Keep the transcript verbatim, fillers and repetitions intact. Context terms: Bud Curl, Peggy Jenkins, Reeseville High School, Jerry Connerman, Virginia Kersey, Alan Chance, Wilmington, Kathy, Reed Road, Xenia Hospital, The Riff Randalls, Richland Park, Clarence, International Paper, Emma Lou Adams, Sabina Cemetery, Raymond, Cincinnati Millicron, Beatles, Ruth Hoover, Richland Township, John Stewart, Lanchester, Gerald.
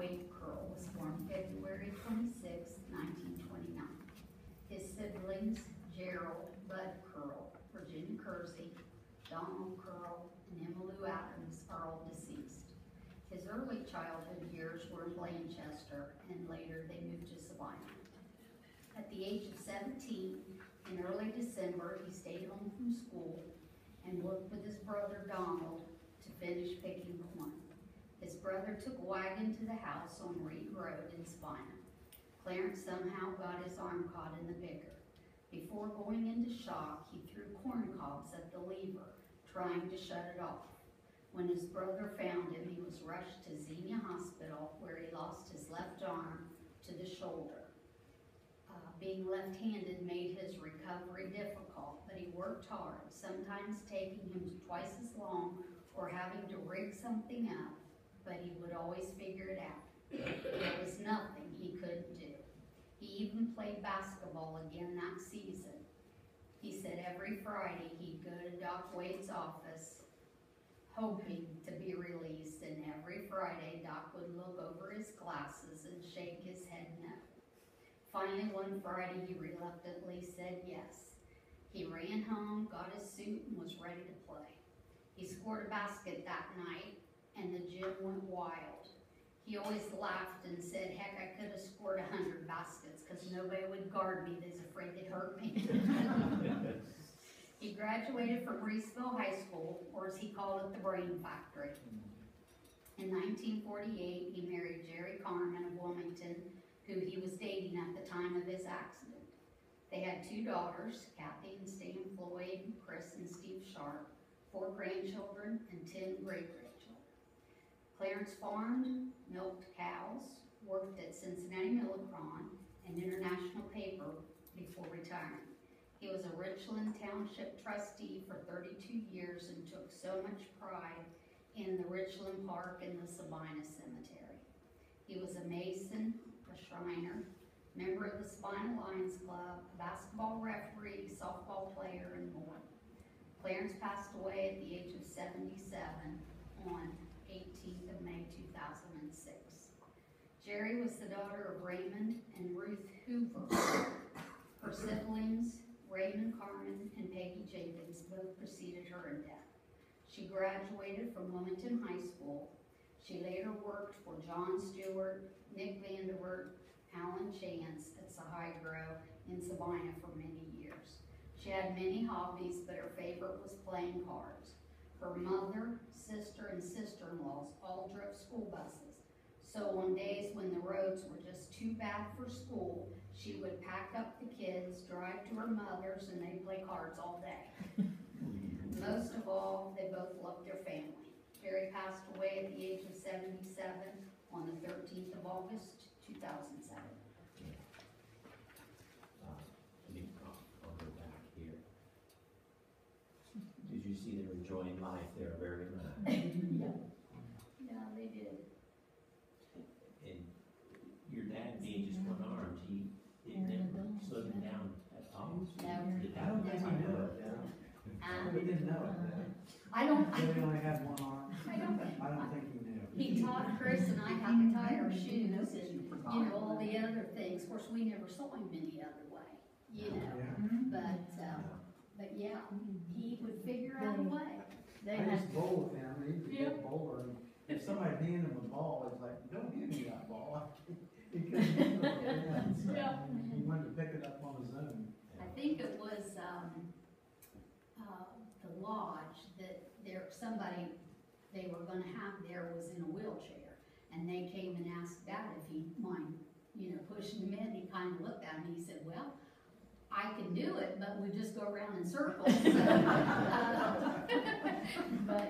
Wade Curl was born February twenty-sixth, nineteen twenty-nine. His siblings, Gerald, Bud Curl, Virginia Kersey, Donald Curl, and Emma Lou Adams are all deceased. His early childhood years were in Lanchester, and later they moved to Sabina. At the age of seventeen, in early December, he stayed home from school and worked with his brother Donald to finish picking corn. His brother took a wagon to the house on Reed Road in Sabina. Clarence somehow got his arm caught in the picker. Before going into shock, he threw corn cobs at the lever, trying to shut it off. When his brother found him, he was rushed to Xenia Hospital, where he lost his left arm to the shoulder. Uh, being left-handed made his recovery difficult, but he worked hard, sometimes taking him twice as long or having to rig something up, but he would always figure it out. There was nothing he couldn't do. He even played basketball again that season. He said every Friday he'd go to Doc Wade's office hoping to be released, and every Friday Doc would look over his glasses and shake his head no. Finally, one Friday, he reluctantly said yes. He ran home, got his suit, and was ready to play. He scored a basket that night, and the gym went wild. He always laughed and said, heck, I could have scored a hundred baskets because nobody would guard me. They was afraid they'd hurt me. He graduated from Reeseville High School, or as he called it, the Brain Factory. In nineteen forty-eight, he married Jerry Connerman of Wilmington, who he was dating at the time of his accident. They had two daughters, Kathy and Stan Floyd, Chris and Steve Sharp, four grandchildren, and ten great-grandchildren. Clarence farmed, milked cows, worked at Cincinnati Millicron and International Paper before retiring. He was a Richland Township trustee for thirty-two years and took so much pride in the Richland Park and the Sabina Cemetery. He was a Mason, a Shriner, member of the Sabina Lions Club, a basketball referee, softball player, and more. Clarence passed away at the age of seventy-seven on eighteenth of May two thousand six. Jerry was the daughter of Raymond and Ruth Hoover. Her siblings, Raymond Carmen and Peggy Jenkins, both preceded her in death. She graduated from Wilmington High School. She later worked for John Stewart, Nick Vandewart, Alan Chance at Sahagro in Sabina for many years. She had many hobbies, but her favorite was playing cards. Her mother, sister, and sister-in-laws all drove school buses. So on days when the roads were just too bad for school, she would pack up the kids, drive to her mother's, and they'd play cards all day. Most of all, they both loved their family. Jerry passed away at the age of seventy-seven on the thirteenth of August, two thousand seven. Uh, I'll go back here. Did you see them enjoying life there very much? Yeah. Yeah, they did. And your dad being just one armed, he didn't ever slow him down at all? No. I don't think I know it, yeah. We didn't know it, man. I don't. I really only had one arm. I don't think. I don't think he knew. He taught Chris and I how to tie our shoes and you know all the other things. Of course, we never saw him any other way, you know. Yeah. But uh, yeah. but yeah, he would figure out a way. They I used to bowl with him. He was a good yeah. bowler. If somebody handed him a ball, it's like, don't give me that ball. He couldn't do it. Yeah. So yeah. He wanted to pick it up on his own. I think it was um, uh, the lodge that there somebody they were going to have there was in a wheelchair, and they came and asked Dad if he'd mind, you know, pushing him in. He kind of looked at him and he said, well, I can do it, but we just go around in circles. So, uh, but